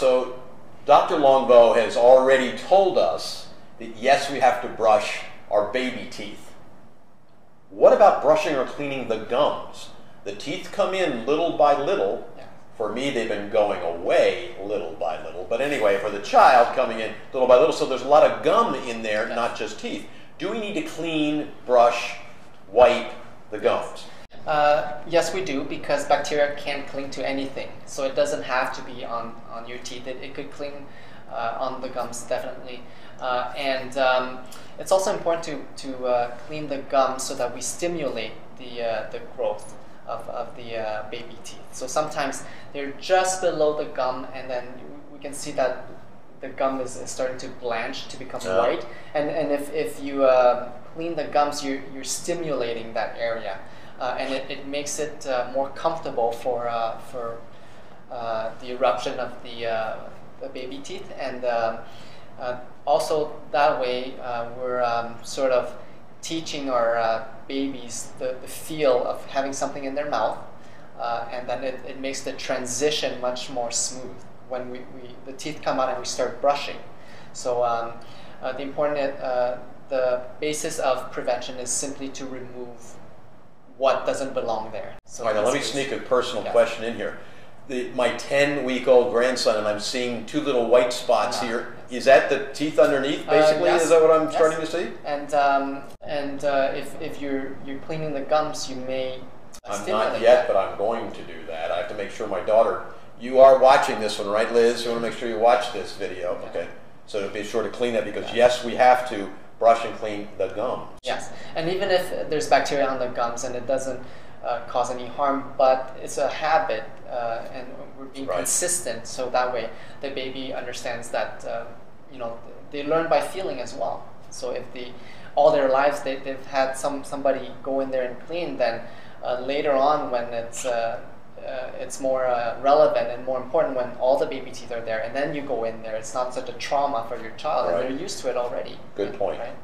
so Dr. Long Vo has already told us that yes, we have to brush our baby teeth. What about brushing or cleaning the gums? The teeth come in little by little. For me, they've been going away little by little. But anyway, for the child, coming in little by little. So there's a lot of gum in there, not just teeth. Do we need to clean, brush, wipe the gums? Yes, we do, because bacteria can cling to anything. So it doesn't have to be on your teeth. It could cling on the gums, definitely. It's also important to clean the gums so that we stimulate the growth of the baby teeth. So sometimes they're just below the gum, and then we can see that the gum is starting to blanch, to become white. And if you clean the gums, you're stimulating that area. And it makes it more comfortable for the eruption of the baby teeth, and also that way we're sort of teaching our babies the feel of having something in their mouth, and then it makes the transition much more smooth when the teeth come out and we start brushing. So the basis of prevention is simply to remove what doesn't belong there. So all right, now let me sneak a personal question in here. My 10-week-old grandson, and I'm seeing two little white spots here. Is that the teeth underneath, basically? Yes. Is that what I'm starting to see? And if you're cleaning the gums, you may stimulate. I'm not yet, but I'm going to do that. I have to make sure my daughter. You are watching this one, right, Liz? You want to make sure you watch this video, okay? So be sure to clean that, because yes, we have to brush and clean the gums. Yes, and even if there's bacteria on the gums and it doesn't cause any harm, but it's a habit, and we're being consistent, so that way the baby understands that you know, they learn by feeling as well. So if all their lives they've had somebody go in there and clean, then later on when it's more relevant and more important, when all the baby teeth are there and then you go in there, it's not such a trauma for your child, and they're used to it already. Good point. Right?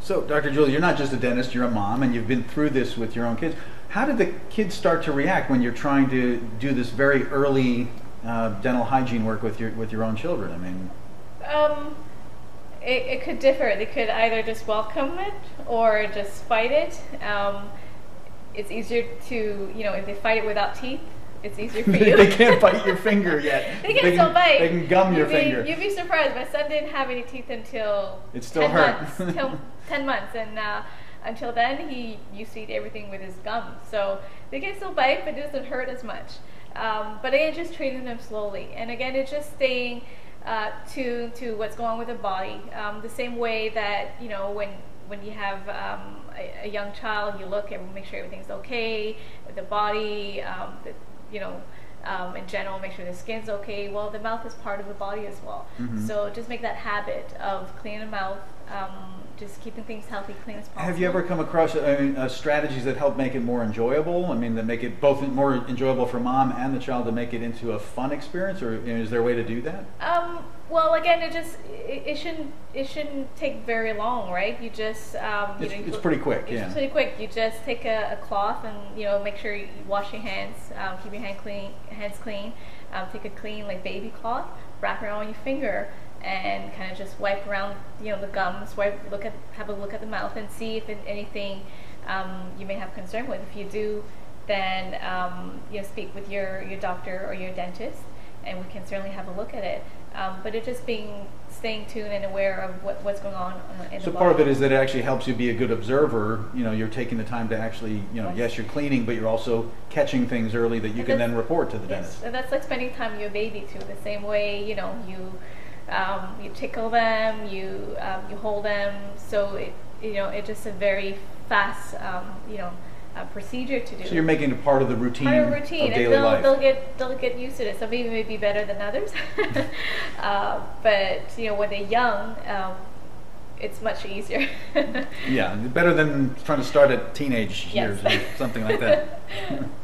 So Dr. Julie, you're not just a dentist, you're a mom, and you've been through this with your own kids. How did the kids start to react when you're trying to do this very early dental hygiene work with your own children? I mean, it could differ. They could either just welcome it or just fight it. It's easier to, you know, if they fight it without teeth, it's easier for you. They can't bite your finger yet. They can still bite. They can gum your finger. You'd be surprised. My son didn't have any teeth until it still hurt. Until 10 months, and until then he used to eat everything with his gums. So they can still bite, but it doesn't hurt as much. But again, just training them slowly, and again, it's just staying tuned to what's going on with the body. The same way that, you know, when you have a young child, you look and make sure everything's okay with the body. You know, in general, make sure the skin's okay. Well, the mouth is part of the body as well. Mm-hmm. So just make that habit of cleaning the mouth, just keeping things healthy, clean as possible. Have you ever come across strategies that help make it more enjoyable? I mean, that make it both more enjoyable for mom and the child, to make it into a fun experience, or is there a way to do that? Well, again, it shouldn't take very long, right? You just it's pretty quick. It's pretty quick. You just take a cloth and, you know, make sure you wash your hands, keep your hands clean. Take a clean, like, baby cloth, wrap around your finger, and kind of just wipe around, you know, the gums. Have a look at the mouth and see if anything you may have concern with. If you do, then you know, speak with your doctor or your dentist, and we can certainly have a look at it. But it's just staying tuned and aware of what's going on in the body. So part of it is that it actually helps you be a good observer. You know, you're taking the time to actually, you know, yes, you're cleaning, but you're also catching things early that you can then report to the dentist. And that's like spending time with your baby too. The same way, you know, you tickle them, you hold them. So it's just a very fast, you know, procedure to do. So you're making it part of the routine. Part of the routine, of daily life. They'll get used to it. Some people may be better than others, but you know, when they're young, it's much easier. Yeah, better than trying to start at teenage years or something like that.